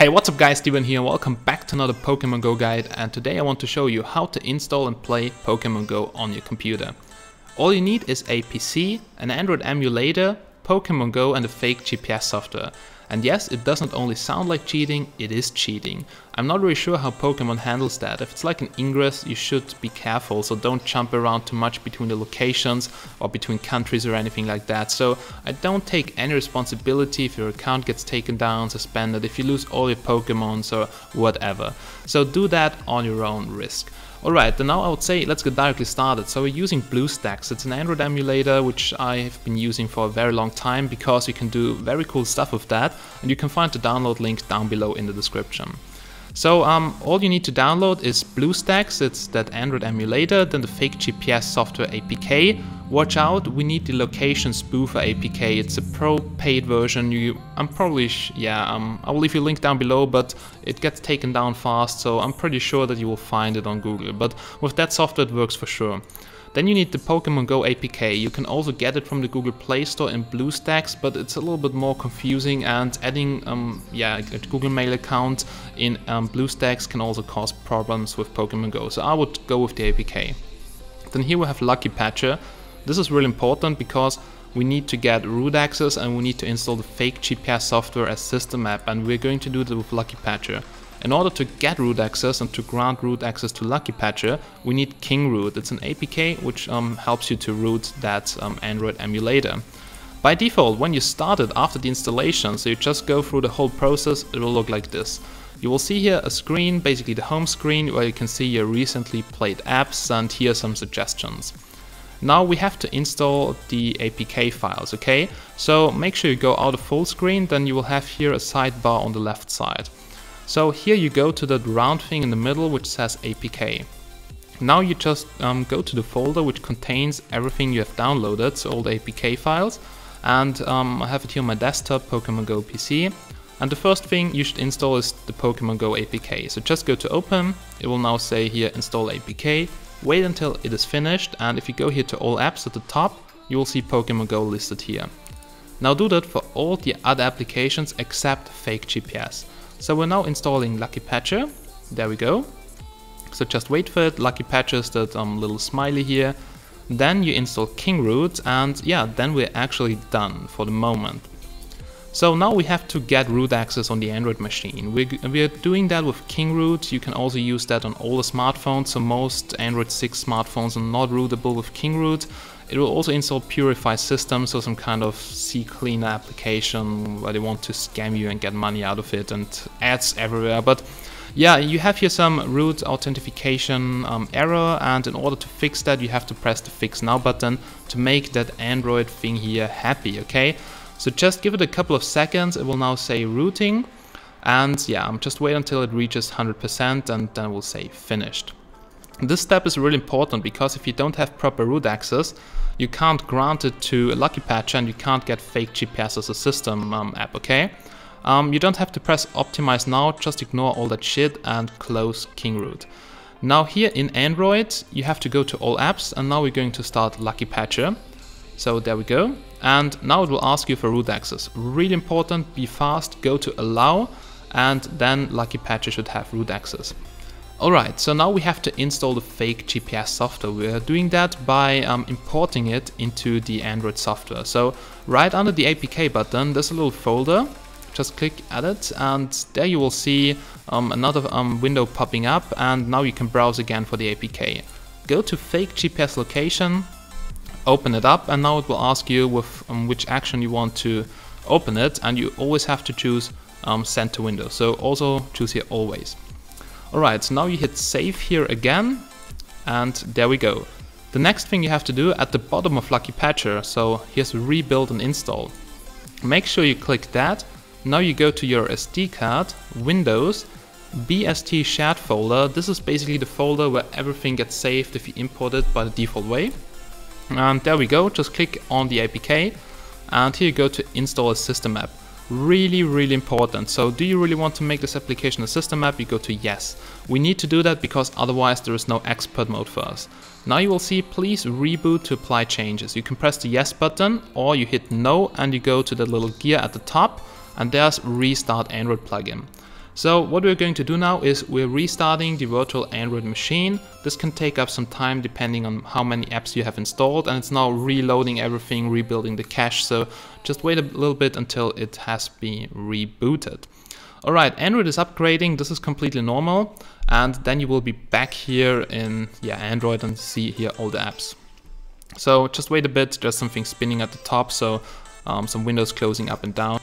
Hey, what's up guys, Steven here, welcome back to another Pokemon Go guide, and today I want to show you how to install and play Pokemon Go on your computer. All you need is a PC, an Android emulator, Pokemon Go and a fake GPS software. And yes, it does not only sound like cheating, it is cheating. I'm not really sure how Pokemon handles that. If it's like an ingress, you should be careful, so don't jump around too much between the locations or between countries or anything like that. So I don't take any responsibility if your account gets taken down, suspended, if you lose all your Pokemons or whatever. So do that on your own risk. Alright, then now I would say let's get directly started. So we're using BlueStacks. It's an Android emulator which I've been using for a very long time because you can do very cool stuff with that, and you can find the download link down below in the description. So all you need to download is BlueStacks, it's that Android emulator, then the fake GPS software APK. Watch out, we need the location spoofer APK, it's a pro paid version. I will leave you a link down below, but it gets taken down fast, so I'm pretty sure that you will find it on Google, but with that software it works for sure. Then you need the Pokemon Go APK. You can also get it from the Google Play Store in BlueStacks, but it's a little bit more confusing, and adding a Google Mail account in BlueStacks can also cause problems with Pokemon Go, so I would go with the APK. Then here we have Lucky Patcher. This is really important because we need to get root access and we need to install the fake GPS software as system app, and we're going to do that with Lucky Patcher. In order to get root access and to grant root access to Lucky Patcher, we need Kingroot. It's an APK which helps you to root that Android emulator. By default, when you start it after the installation, so you just go through the whole process, it will look like this. You will see here a screen, basically the home screen, where you can see your recently played apps, and here are some suggestions. Now we have to install the APK files, okay? So make sure you go out of full screen, then you will have here a sidebar on the left side. So here you go to that round thing in the middle which says APK. Now you just go to the folder which contains everything you have downloaded, so all the APK files, and I have it here on my desktop, Pokemon Go PC. And the first thing you should install is the Pokemon Go APK. So just go to open, it will now say here install APK, wait until it is finished, and if you go here to all apps at the top, you will see Pokemon Go listed here. Now do that for all the other applications except fake GPS. So we're now installing Lucky Patcher, there we go. So just wait for it, Lucky Patcher is that little smiley here. Then you install Kingroot, and yeah, then we're actually done for the moment. So now we have to get root access on the Android machine. We're doing that with Kingroot. You can also use that on older smartphones, so most Android 6 smartphones are not rootable with Kingroot. It will also install Purify System, so some kind of CCleaner application where they want to scam you and get money out of it, and ads everywhere. But yeah, you have here some root authentication error, and in order to fix that you have to press the Fix Now button to make that Android thing here happy, okay? So just give it a couple of seconds, it will now say Routing, and yeah, just wait until it reaches 100% and then it will say Finished. This step is really important because if you don't have proper root access, you can't grant it to a Lucky Patcher and you can't get fake GPS as a system app, okay? You don't have to press Optimize Now, just ignore all that shit and close Kingroot. Now here in Android, you have to go to all apps, and now we're going to start Lucky Patcher. So there we go. And now it will ask you for root access. Really important, be fast, go to Allow, and then Lucky Patcher should have root access. Alright, so now we have to install the fake GPS software. We are doing that by importing it into the Android software. So right under the APK button, there's a little folder. Just click at it, and there you will see another window popping up, and now you can browse again for the APK. Go to fake GPS location, open it up, and now it will ask you with which action you want to open it, and you always have to choose send to window. So also choose here always. Alright, so now you hit save here again, and there we go. The next thing you have to do at the bottom of Lucky Patcher, so here's rebuild and install. Make sure you click that. Now you go to your SD card, Windows, BST shared folder. This is basically the folder where everything gets saved if you import it by the default way. And there we go, just click on the APK, and here you go to install a system app. Really, really important. So do you really want to make this application a system app? You go to yes. We need to do that because otherwise there is no expert mode for us. Now you will see please reboot to apply changes. You can press the yes button, or you hit no and you go to the little gear at the top, and there's restart Android plugin. So what we're going to do now is we're restarting the virtual Android machine. This can take up some time depending on how many apps you have installed, and it's now reloading everything, rebuilding the cache, so just wait a little bit until it has been rebooted. Alright, Android is upgrading, this is completely normal, and then you will be back here in Android and see here all the apps. So just wait a bit, there's something spinning at the top, so some windows closing up and down.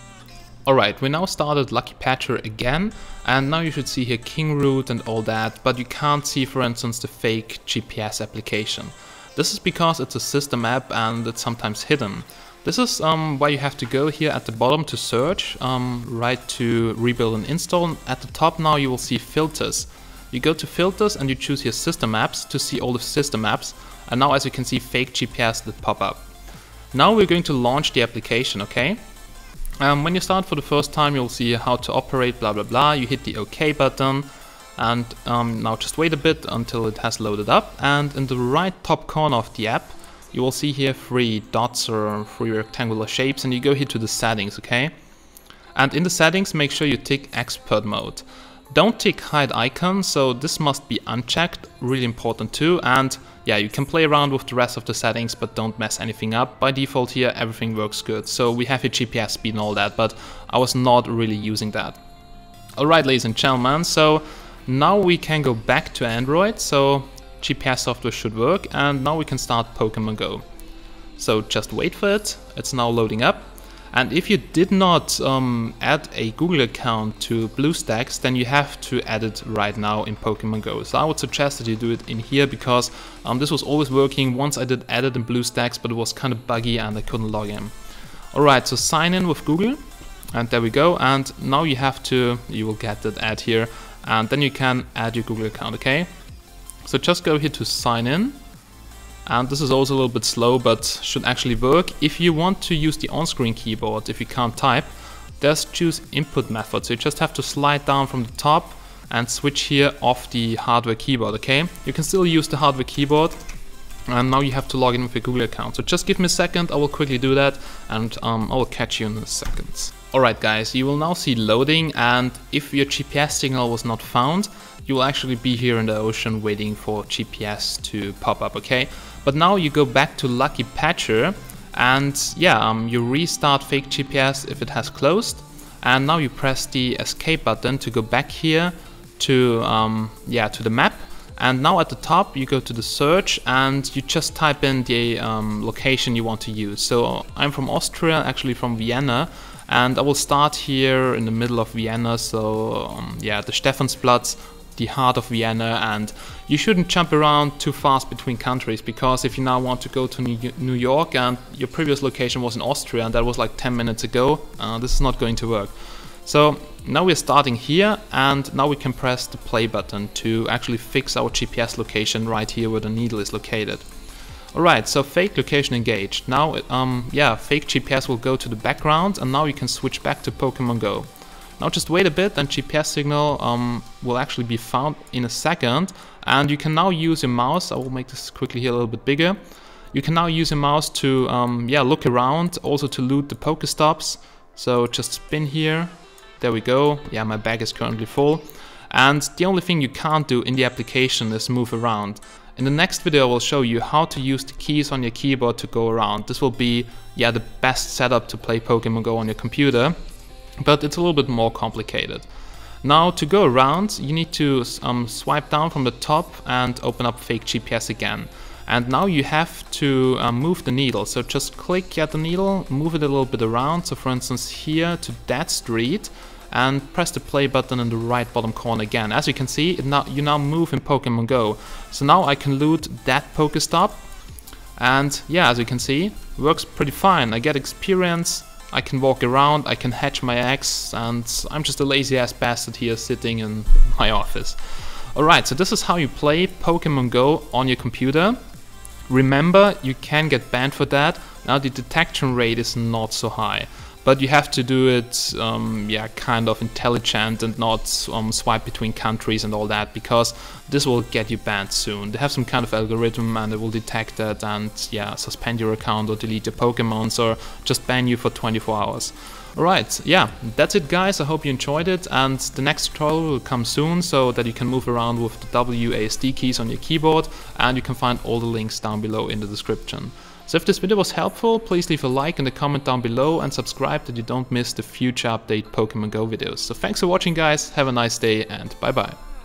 Alright, we now started Lucky Patcher again, and now you should see here Kingroot and all that, but you can't see, for instance, the fake GPS application. This is because it's a system app and it's sometimes hidden. This is why you have to go here at the bottom to search, right to rebuild and install. At the top now you will see filters. You go to filters and you choose here system apps to see all the system apps, and now as you can see fake GPS that pop up. Now we're going to launch the application, okay? When you start for the first time, you'll see how to operate, blah blah blah. You hit the OK button, and now just wait a bit until it has loaded up. And in the right top corner of the app, you will see here three dots or three rectangular shapes, and you go here to the settings, okay? And in the settings, make sure you tick expert mode. Don't tick hide icon, so this must be unchecked, really important too. And yeah, you can play around with the rest of the settings, but don't mess anything up. By default here, everything works good. So we have your GPS speed and all that, but I was not really using that. Alright, ladies and gentlemen, so now we can go back to Android. So GPS software should work, and now we can start Pokemon Go. So just wait for it, it's now loading up. And if you did not add a Google account to BlueStacks, then you have to add it right now in Pokemon Go. So I would suggest that you do it in here, because this was always working. Once I did add it in BlueStacks, but it was kind of buggy and I couldn't log in. Alright, so sign in with Google, and there we go. And now you have to, you will get that ad here, and then you can add your Google account, okay? So just go here to sign in. And this is also a little bit slow, but should actually work. If you want to use the on-screen keyboard, if you can't type, just choose input method. So you just have to slide down from the top and switch here off the hardware keyboard, okay? You can still use the hardware keyboard, and now you have to log in with your Google account. So just give me a second, I will quickly do that, and I will catch you in a second. Alright guys, you will now see loading, and if your GPS signal was not found, you will actually be here in the ocean waiting for GPS to pop up, okay? But now you go back to Lucky Patcher, and yeah, you restart Fake GPS if it has closed, and now you press the escape button to go back here to to the map. And now at the top you go to the search and you just type in the location you want to use. So I'm from Austria, actually from Vienna, and I will start here in the middle of Vienna, so the Stephansplatz, the heart of Vienna. And you shouldn't jump around too fast between countries, because if you now want to go to New York and your previous location was in Austria and that was like 10 minutes ago, this is not going to work. So now we're starting here, and now we can press the play button to actually fix our GPS location right here where the needle is located. Alright, so fake location engaged. Now fake GPS will go to the background, and now you can switch back to Pokemon Go. Now just wait a bit, and GPS signal will actually be found in a second, and you can now use your mouse. I will make this quickly here a little bit bigger. You can now use your mouse to look around, also to loot the Pokestops. So just spin here, there we go. Yeah, my bag is currently full. And the only thing you can't do in the application is move around. In the next video I will show you how to use the keys on your keyboard to go around. This will be the best setup to play Pokemon Go on your computer, but it's a little bit more complicated. Now to go around, you need to swipe down from the top and open up Fake GPS again. And now you have to move the needle, so just click at the needle, move it a little bit around, so for instance here to that street, and press the play button in the right bottom corner again. As you can see, you now move in Pokemon Go. So now I can loot that Pokestop, and yeah, as you can see, works pretty fine. I get experience, I can walk around, I can hatch my eggs, and I'm just a lazy ass bastard here sitting in my office. Alright, so this is how you play Pokemon Go on your computer. Remember, you can get banned for that. Now the detection rate is not so high, But you have to do it, yeah, kind of intelligent and not swipe between countries and all that, because this will get you banned soon. They have some kind of algorithm and they will detect that and, yeah, suspend your account or delete your Pokemons or just ban you for 24 hours. Alright, yeah, that's it guys, I hope you enjoyed it, and the next tutorial will come soon so that you can move around with the WASD keys on your keyboard, and you can find all the links down below in the description. So if this video was helpful, please leave a like and a comment down below and subscribe that you don't miss the future update Pokemon Go videos. So thanks for watching guys, have a nice day and bye bye.